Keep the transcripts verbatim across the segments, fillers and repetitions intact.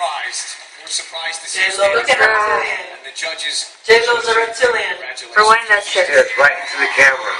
surprised. We're surprised to see J-Lo, look at her. And the judges. J-Lo's a reptilian. For wanting that shit. Yes, right into the camera.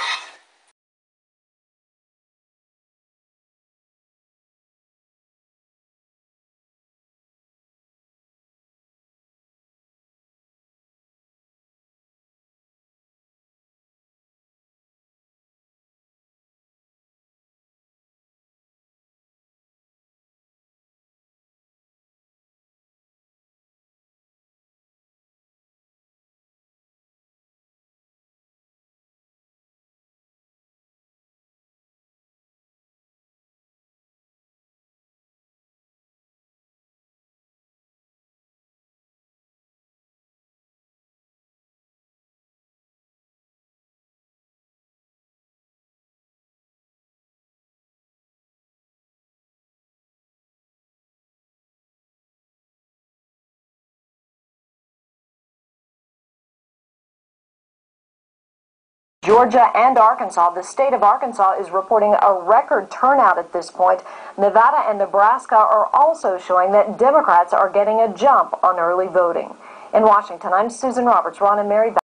Georgia and Arkansas, the state of Arkansas is reporting a record turnout at this point. Nevada and Nebraska are also showing that Democrats are getting a jump on early voting. In Washington, I'm Susan Roberts, Ron and Mary.